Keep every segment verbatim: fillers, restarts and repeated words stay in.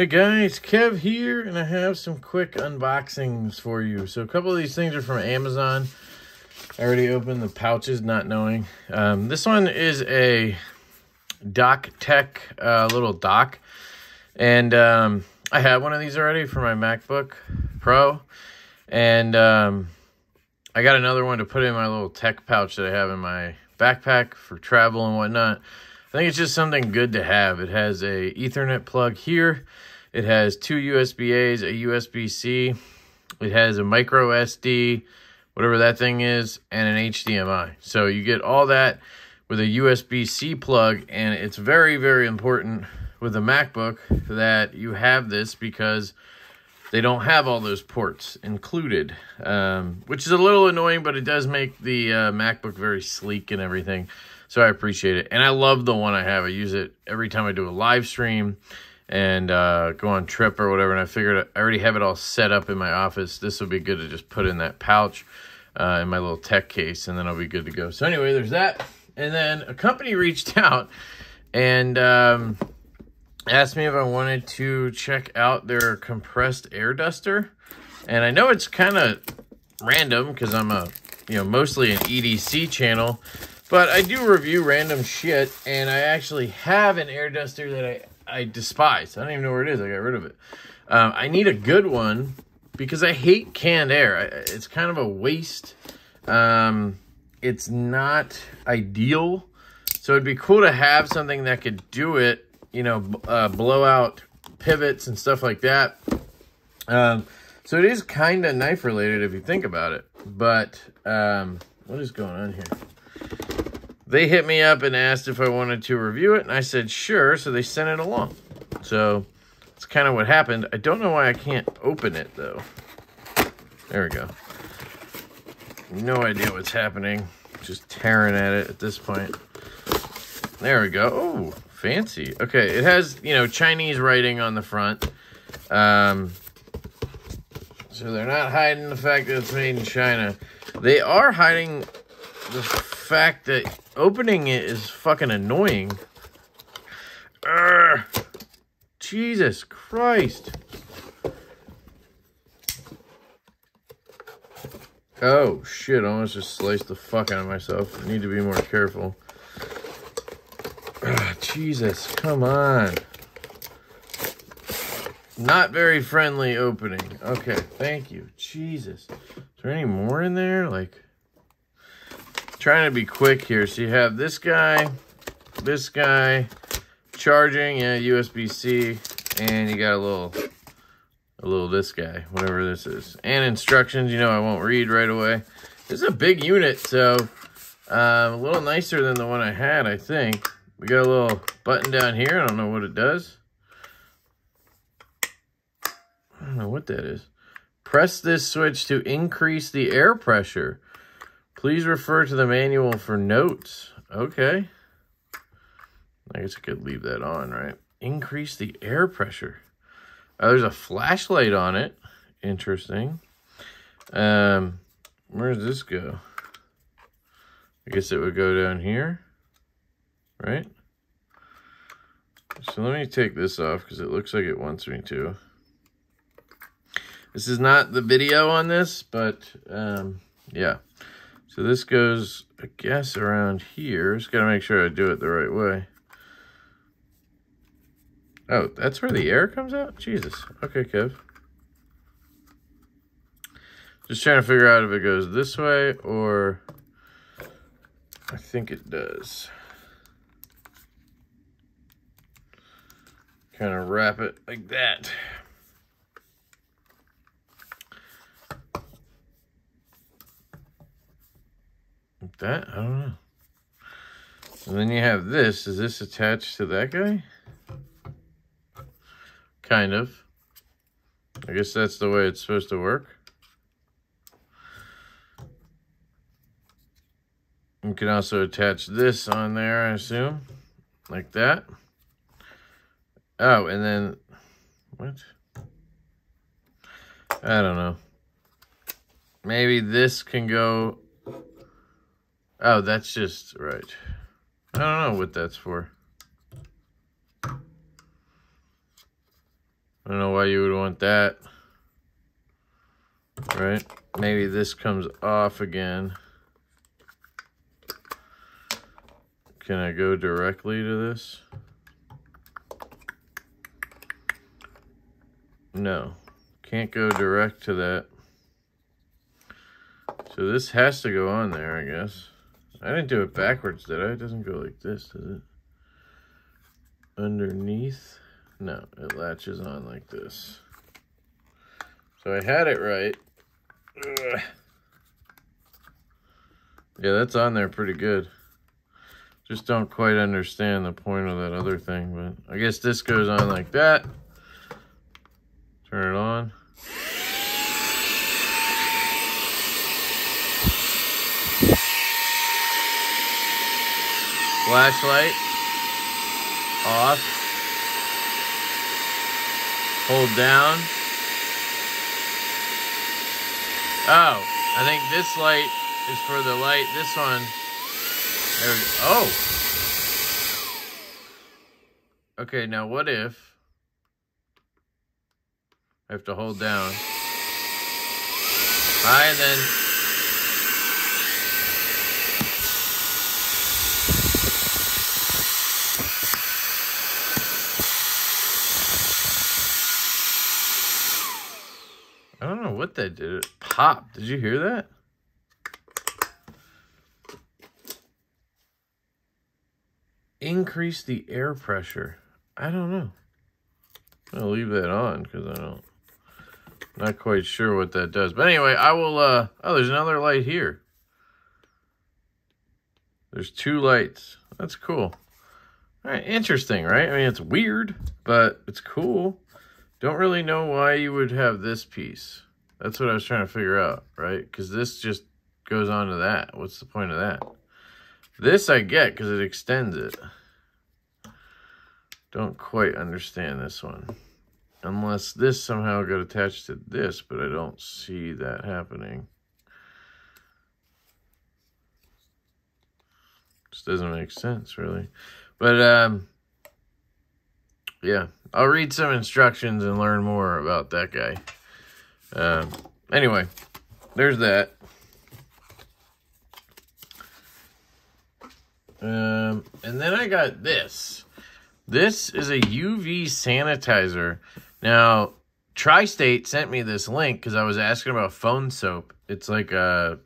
Hey guys, Kev here, and I have some quick unboxings for you. So a couple of these things are from Amazon. I already opened the pouches, not knowing. Um, this one is a DockTeck uh, little dock. And um, I had one of these already for my MacBook Pro. And um, I got another one to put in my little tech pouch that I have in my backpack for travel and whatnot. I think it's just something good to have. It has a Ethernet plug here. It has two U S B A's, a U S B C. It has a micro S D, whatever that thing is, and an H D M I. So you get all that with a U S B C plug, and it's very, very important with a MacBook that you have this because they don't have all those ports included, um, which is a little annoying, but it does make the uh, MacBook very sleek and everything. So I appreciate it. And I love the one I have. I use it every time I do a live stream and uh, go on trip or whatever. And I figured I already have it all set up in my office. This would be good to just put in that pouch uh, in my little tech case, and then I'll be good to go. So anyway, there's that. And then a company reached out and um, asked me if I wanted to check out their compressed air duster. And I know it's kind of random because I'm a, you know, mostly an E D C channel. But I do review random shit, and I actually have an air duster that I, I despise. I don't even know where it is. I got rid of it. Um, I need a good one because I hate canned air. I, it's kind of a waste. Um, it's not ideal. So it'd be cool to have something that could do it, you know, uh, blow out pivots and stuff like that. Um, so it is kind of knife related if you think about it. But um, what is going on here? They hit me up and asked if I wanted to review it, and I said sure, so they sent it along. So that's kind of what happened. I don't know why I can't open it, though. There we go. No idea what's happening. Just tearing at it at this point. There we go. Oh, fancy. Okay, it has, you know, Chinese writing on the front. Um, so they're not hiding the fact that it's made in China. They are hiding the fact that opening it is fucking annoying. Urgh. Jesus Christ. Oh shit, I almost just sliced the fuck out of myself. I need to be more careful. Urgh, Jesus, come on. Not very friendly opening. Okay, thank you. Jesus. Is there any more in there? Like, trying to be quick here. So you have this guy, this guy, charging, yeah, U S B C, and you got a little, a little this guy, whatever this is. And instructions, you know, I won't read right away. This is a big unit, so uh, a little nicer than the one I had, I think. We got a little button down here. I don't know what it does. I don't know what that is. Press this switch to increase the air pressure. Please refer to the manual for notes. Okay. I guess I could leave that on, right? Increase the air pressure. Oh, there's a flashlight on it. Interesting. Um, where does this go? I guess it would go down here, right? So let me take this off because it looks like it wants me to. This is not the video on this, but um, yeah. So this goes, I guess, around here. Just got to make sure I do it the right way. Oh, that's where the air comes out? Jesus. Okay, Kev. Just trying to figure out if it goes this way or... I think it does. Kind of wrap it like that. That, I don't know. And then you have this. Is this attached to that guy? Kind of. I guess that's the way it's supposed to work. You can also attach this on there, I assume. Like that. Oh, and then... What? I don't know. Maybe this can go... Oh, that's just right. I don't know what that's for. I don't know why you would want that. All right, maybe this comes off again. Can I go directly to this? No, can't go direct to that. So this has to go on there, I guess. I didn't do it backwards, did I? It doesn't go like this, does it? Underneath? No, it latches on like this. So I had it right. Ugh. Yeah, that's on there pretty good. Just don't quite understand the point of that other thing, but I guess this goes on like that. Turn it on. Flashlight. Off. Hold down. Oh, I think this light is for the light. This one. There we go. Oh. Okay, now what if I have to hold down? High and then. I don't know what that did. It popped. Did you hear that? Increase the air pressure. I don't know. I'm gonna leave that on because I don't not quite sure what that does. But anyway, I will uh oh, there's another light here. There's two lights. That's cool. All right, interesting, right? I mean, it's weird, but it's cool. Don't really know why you would have this piece. That's what I was trying to figure out, right? Because this just goes on to that. What's the point of that? This I get because it extends it. Don't quite understand this one. Unless this somehow got attached to this, but I don't see that happening. Just doesn't make sense, really. But, um, yeah. I'll read some instructions and learn more about that guy. Um, anyway, there's that. Um, and then I got this. This is a U V sanitizer. Now, Tri-State sent me this link because I was asking about phone soap. It's like a...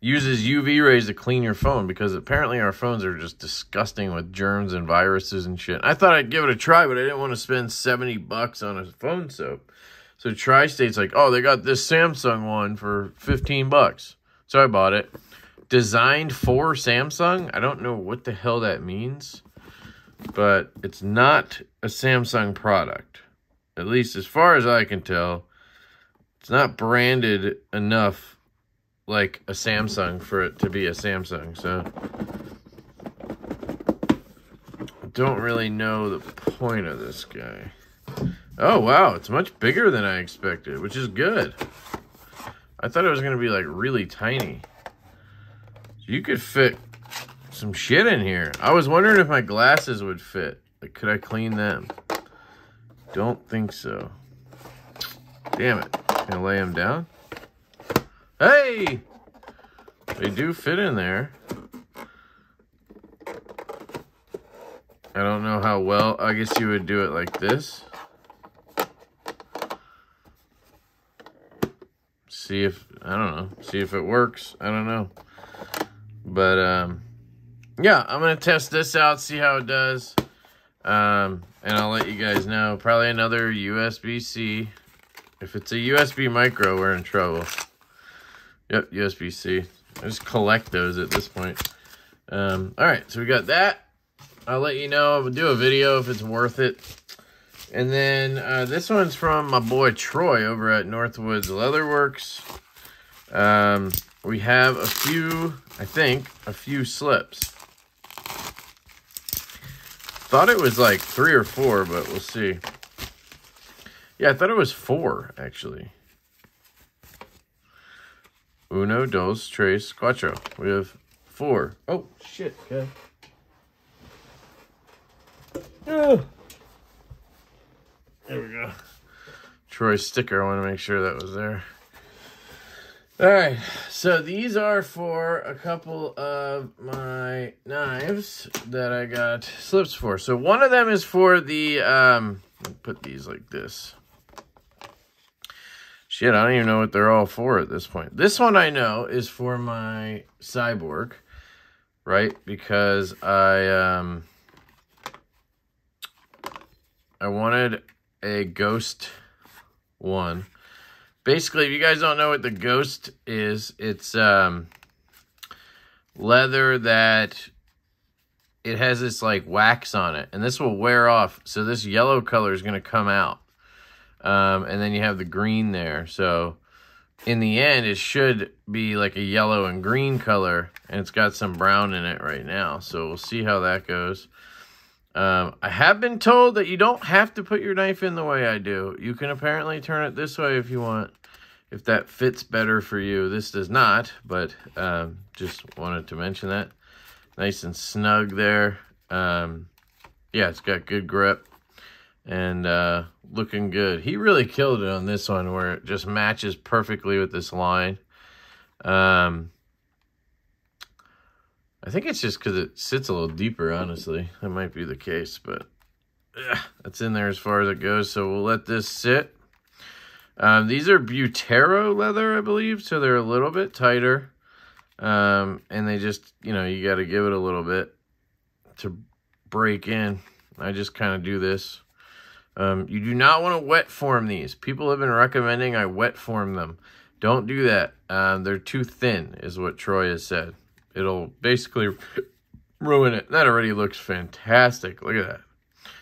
uses U V rays to clean your phone because apparently our phones are just disgusting with germs and viruses and shit. I thought I'd give it a try, but I didn't want to spend seventy bucks on a phone soap. So Tri-State's like, oh, they got this Samsung one for fifteen bucks. So I bought it. Designed for Samsung? I don't know what the hell that means, but it's not a Samsung product. At least as far as I can tell, it's not branded enough like a Samsung for it to be a Samsung, so don't really know the point of this guy. Oh wow, it's much bigger than I expected, which is good. I thought it was gonna be like really tiny. You could fit some shit in here. I was wondering if my glasses would fit. Like, could I clean them? Don't think so. Damn it. Can I lay them down? Hey! They do fit in there. I don't know how well. I guess you would do it like this. See if, I don't know. See if it works. I don't know. But, um, yeah, I'm going to test this out, see how it does. Um, and I'll let you guys know. Probably another U S B C. If it's a U S B micro, we're in trouble. Yep, U S B C. I just collect those at this point. Um, all right, so we got that. I'll let you know. I'll do a video if it's worth it. And then uh, this one's from my boy Troy over at Northwoods Leatherworks. Um, we have a few, I think, a few slips. Thought it was like three or four, but we'll see. Yeah, I thought it was four, actually. Uno, dos, tres, cuatro. We have four. Oh, shit. Okay. Oh. There we go. Troy sticker. I want to make sure that was there. All right. So these are for a couple of my knives that I got slips for. So one of them is for the, um, put these like this. Shit, I don't even know what they're all for at this point. This one I know is for my Cyborg, right? Because I um, I wanted a Ghost one. Basically, if you guys don't know what the Ghost is, it's um, leather that it has this like wax on it, and this will wear off. So this yellow color is going to come out. Um, and then you have the green there. So in the end, it should be like a yellow and green color, and it's got some brown in it right now. So we'll see how that goes. Um, I have been told that you don't have to put your knife in the way I do. You can apparently turn it this way if you want, if that fits better for you. This does not, but um, just wanted to mention that. Nice and snug there. Um, yeah, it's got good grip. And uh, looking good. He really killed it on this one where it just matches perfectly with this line. Um, I think it's just because it sits a little deeper, honestly. That might be the case, but ugh, that's in there as far as it goes. So we'll let this sit. Um, these are Butero leather, I believe. So they're a little bit tighter. Um, and they just, you know, you got to give it a little bit to break in. I just kind of do this. Um, you do not want to wet form these. People have been recommending I wet form them. Don't do that. Um, they're too thin, is what Troy has said. It'll basically ruin it. That already looks fantastic. Look at that.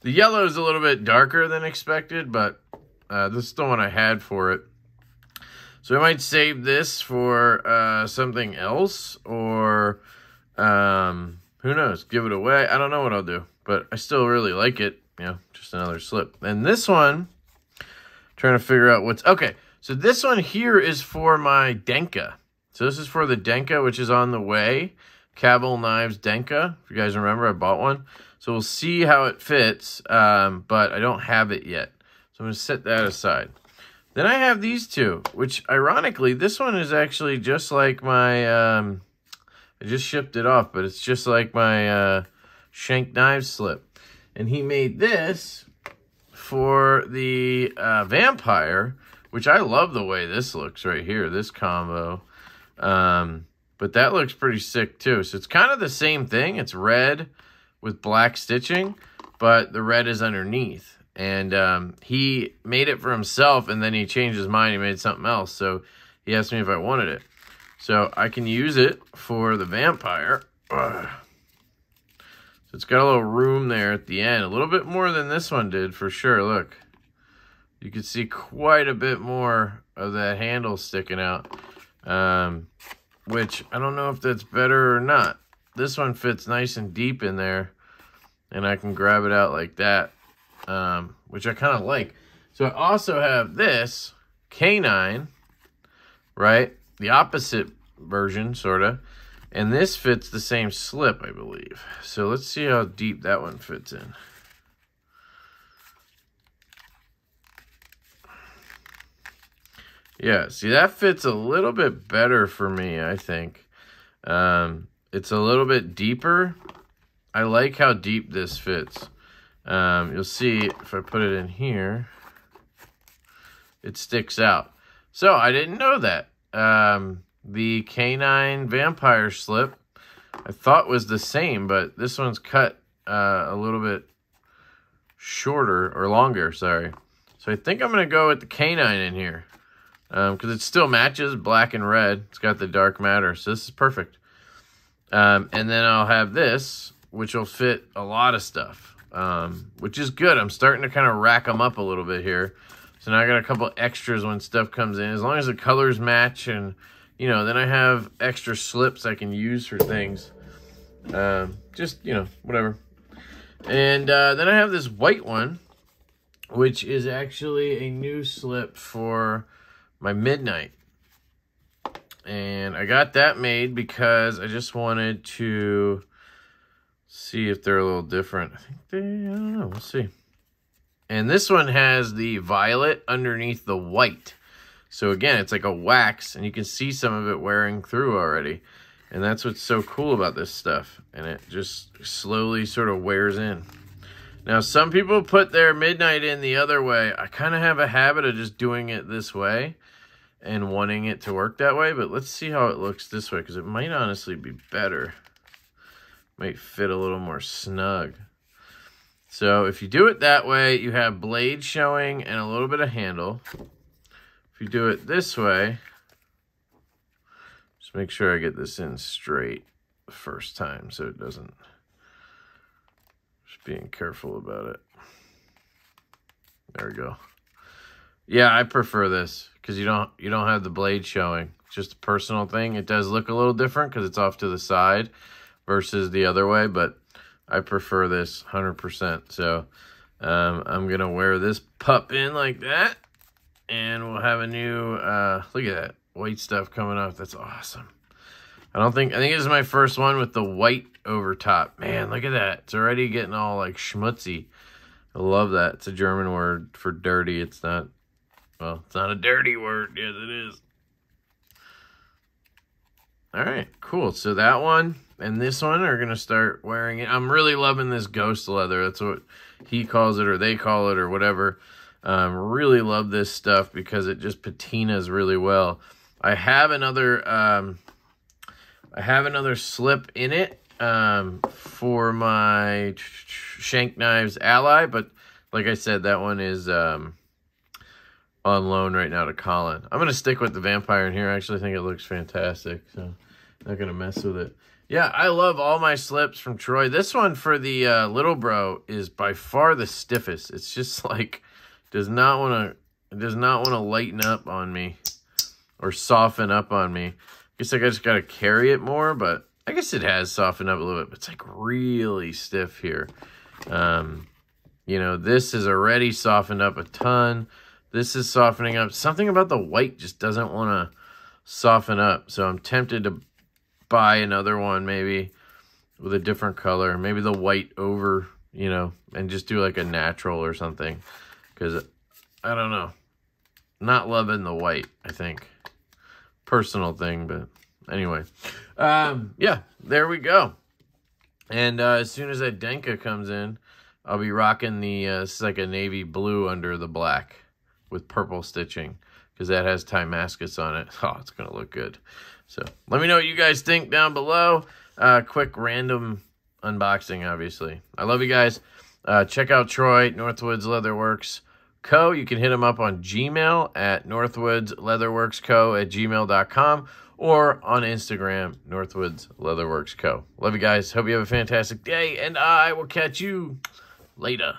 The yellow is a little bit darker than expected, but uh, this is the one I had for it. So I might save this for uh, something else, or um, who knows? Give it away. I don't know what I'll do, but I still really like it. Yeah, just another slip. And this one, trying to figure out what's... Okay, so this one here is for my Denka. So this is for the Denka, which is on the way. Kaval Knives Denka. If you guys remember, I bought one. So we'll see how it fits, um, but I don't have it yet. So I'm going to set that aside. Then I have these two, which ironically, this one is actually just like my... Um, I just shipped it off, but it's just like my uh, Shank Knives slip. And he made this for the uh, Vampire, which I love the way this looks right here, this combo. Um, but that looks pretty sick too. So it's kind of the same thing. It's red with black stitching, but the red is underneath. And um, he made it for himself, and then he changed his mind. He made something else. So he asked me if I wanted it. So I can use it for the Vampire. Ugh. So it's got a little room there at the end. A little bit more than this one did, for sure. Look. You can see quite a bit more of that handle sticking out. Um, which, I don't know if that's better or not. This one fits nice and deep in there. And I can grab it out like that. Um, which I kind of like. So I also have this K nine. Right? The opposite version, sort of. And this fits the same slip, I believe. So let's see how deep that one fits in. Yeah, see, that fits a little bit better for me, I think. Um, it's a little bit deeper. I like how deep this fits. Um, you'll see if I put it in here, it sticks out. So I didn't know that. Um... The K nine Vampire slip, I thought was the same, but this one's cut uh, a little bit shorter, or longer, sorry. So I think I'm going to go with the K nine in here, because um, it still matches black and red. It's got the dark matter, so this is perfect. Um, and then I'll have this, which will fit a lot of stuff, um, which is good. I'm starting to kind of rack them up a little bit here. So now I got a couple extras when stuff comes in, as long as the colors match and... You know, then I have extra slips I can use for things. Um, just, you know, whatever. And uh, then I have this white one, which is actually a new slip for my Midnight. And I got that made because I just wanted to see if they're a little different. I think they, I don't know, we'll see. And this one has the violet underneath the white. So again, it's like a wax, and you can see some of it wearing through already. And that's what's so cool about this stuff. And it just slowly sort of wears in. Now, some people put their midnight in the other way. I kind of have a habit of just doing it this way and wanting it to work that way. But let's see how it looks this way, because it might honestly be better. Might fit a little more snug. So if you do it that way, you have blade showing and a little bit of handle. If you do it this way, just make sure I get this in straight the first time so it doesn't, just being careful about it. There we go. Yeah, I prefer this because you don't you don't have the blade showing. Just a personal thing. It does look a little different because it's off to the side versus the other way, but I prefer this one hundred percent. So um, I'm gonna wear this pup in like that, and we'll have a new, uh, look at that white stuff coming off. That's awesome. I don't think, I think this is my first one with the white over top. Man, look at that. It's already getting all like schmutzy. I love that. It's a German word for dirty. It's not, well, it's not a dirty word. Yes, it is. All right, cool. So that one and this one are going to start wearing it. I'm really loving this ghost leather. That's what he calls it, or they call it, or whatever. Um, really love this stuff because it just patinas really well. I have another, um, I have another slip in it um, for my Shank Knives Ally, but like I said, that one is um, on loan right now to Colin. I'm gonna stick with the vampire in here. I actually think it looks fantastic, so I'm not gonna mess with it. Yeah, I love all my slips from Troy. This one for the uh, little bro is by far the stiffest. It's just like does not want to does not want to lighten up on me or soften up on me. I guess like I just gotta carry it more, but I guess it has softened up a little bit. But it's like really stiff here. Um, you know, this is already softened up a ton. This is softening up. Something about the white just doesn't want to soften up. So I'm tempted to buy another one maybe with a different color. Maybe the white over, you know, and just do like a natural or something. Because, I don't know. Not loving the white, I think. Personal thing, but anyway. Um, yeah, there we go. And uh, as soon as that Denka comes in, I'll be rocking the, uh, this is like a navy blue under the black with purple stitching, because that has Timascus on it. Oh, it's going to look good. So let me know what you guys think down below. Uh, quick random unboxing, obviously. I love you guys. Uh, check out Troy, Northwoods Leatherworks Co. You can hit him up on Gmail at northwoods leatherworks co at gmail dot com or on Instagram, Northwoods Leatherworks Co. Love you guys. Hope you have a fantastic day, and I will catch you later.